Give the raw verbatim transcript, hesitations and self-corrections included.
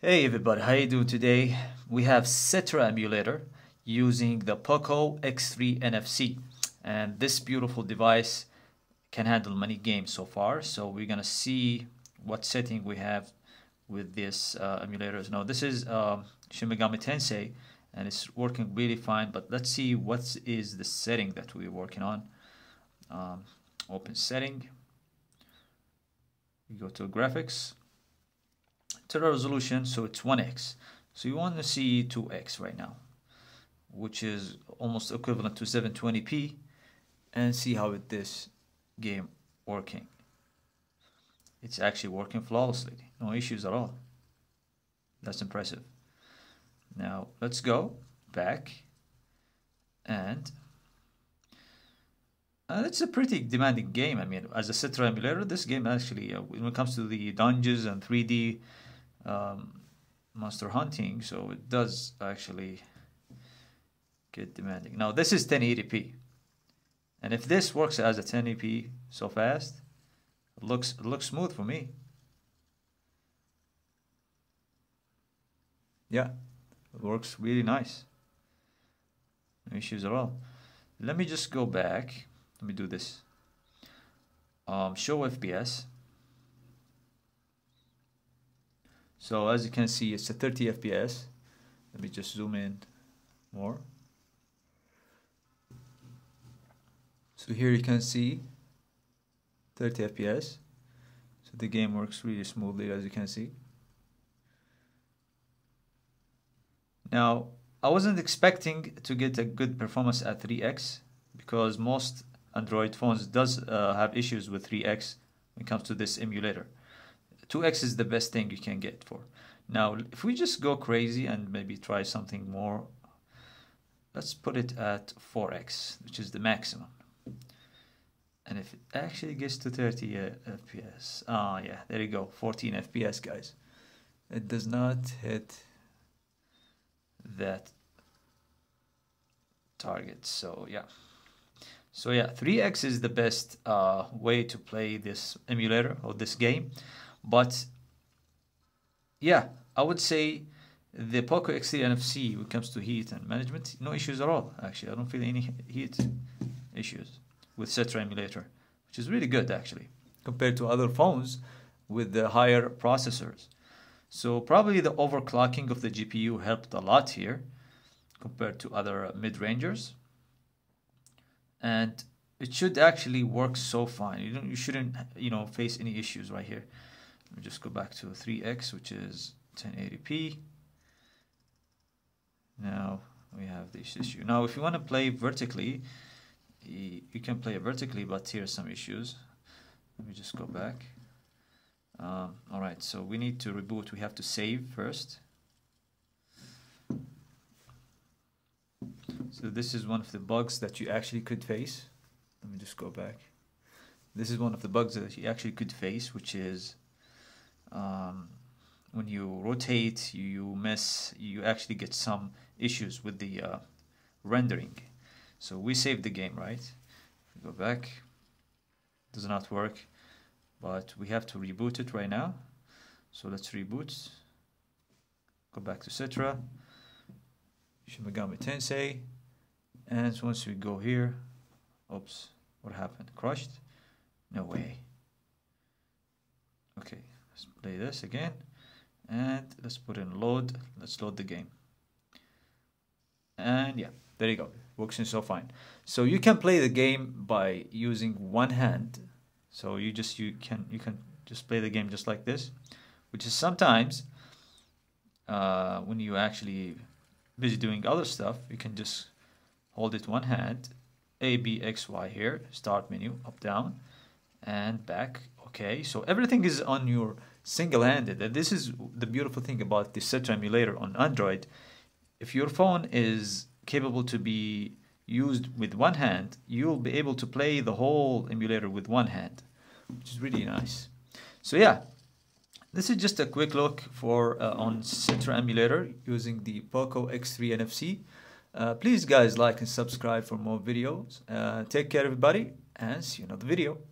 Hey everybody, how you doing today? We have Citra Emulator using the Pocophone X three N F C, and this beautiful device can handle many games so far. So we're gonna see what setting we have with this uh, emulators. Now this is uh, Shin Megami Tensei, and it's working really fine. But let's see what is the setting that we're working on. Um, open setting. We go to graphics. To the resolution, so it's one X, so you want to see two X right now, which is almost equivalent to seven twenty p, and see how it, this game working. It's actually working flawlessly, no issues at all. That's impressive. Now let's go back, and Uh, it's a pretty demanding game. I mean, as a Citra emulator, this game actually, uh, when it comes to the dungeons and three D um, monster hunting, so it does actually get demanding. Now, this is ten eighty p. And if this works as a ten eighty p so fast, it looks, it looks smooth for me. Yeah, it works really nice. No issues at all. Let me just go back. Let me do this. Um, show F P S. So as you can see, it's a thirty F P S. Let me just zoom in more. So here you can see thirty F P S. So the game works really smoothly, as you can see. Now, I wasn't expecting to get a good performance at three X, because most Android phones does uh, have issues with three X when it comes to this emulator. two X is the best thing you can get for. Now, if we just go crazy and maybe try something more, let's put it at four X, which is the maximum. And if it actually gets to thirty F P S, ah, yeah, there you go, fourteen F P S, guys. It does not hit that target, so yeah. So yeah, three X is the best uh, way to play this emulator or this game. But yeah, I would say the Pocophone X three N F C, when it comes to heat and management, no issues at all. Actually, I don't feel any heat issues with Citra emulator, which is really good actually, compared to other phones with the higher processors. So probably the overclocking of the G P U helped a lot here compared to other mid-rangers. And it should actually work so fine. You don't, you shouldn't, you know, face any issues right here. Let me just go back to three X, which is ten eighty p. Now we have this issue. Now, if you want to play vertically, you can play it vertically, but here's some issues. Let me just go back. Um, all right, so we need to reboot. We have to save first. So this is one of the bugs that you actually could face. Let me just go back. This is one of the bugs that you actually could face, which is um, when you rotate, you miss, you actually get some issues with the uh, rendering. So we saved the game, right? We go back. Does not work, but we have to reboot it right now. So let's reboot. Go back to Citra. Shin Megami Tensei, and so once we go here, oops, what happened? Crushed? No way. Okay, let's play this again, and let's put in load. Let's load the game, and yeah, there you go. Works in so fine. So you can play the game by using one hand. So you just you can you can just play the game just like this, which is sometimes uh, when you actually busy doing other stuff, you can just hold it one hand, A, B, X, Y here, start menu, up, down, and back. Okay, so everything is on your single-handed, and this is the beautiful thing about the Citra emulator on Android. If your phone is capable to be used with one hand, you'll be able to play the whole emulator with one hand, which is really nice. So yeah, this is just a quick look for uh, on Citra emulator using the Pocophone X three N F C. Uh, please guys, like and subscribe for more videos. Uh, take care everybody, and see you in another video.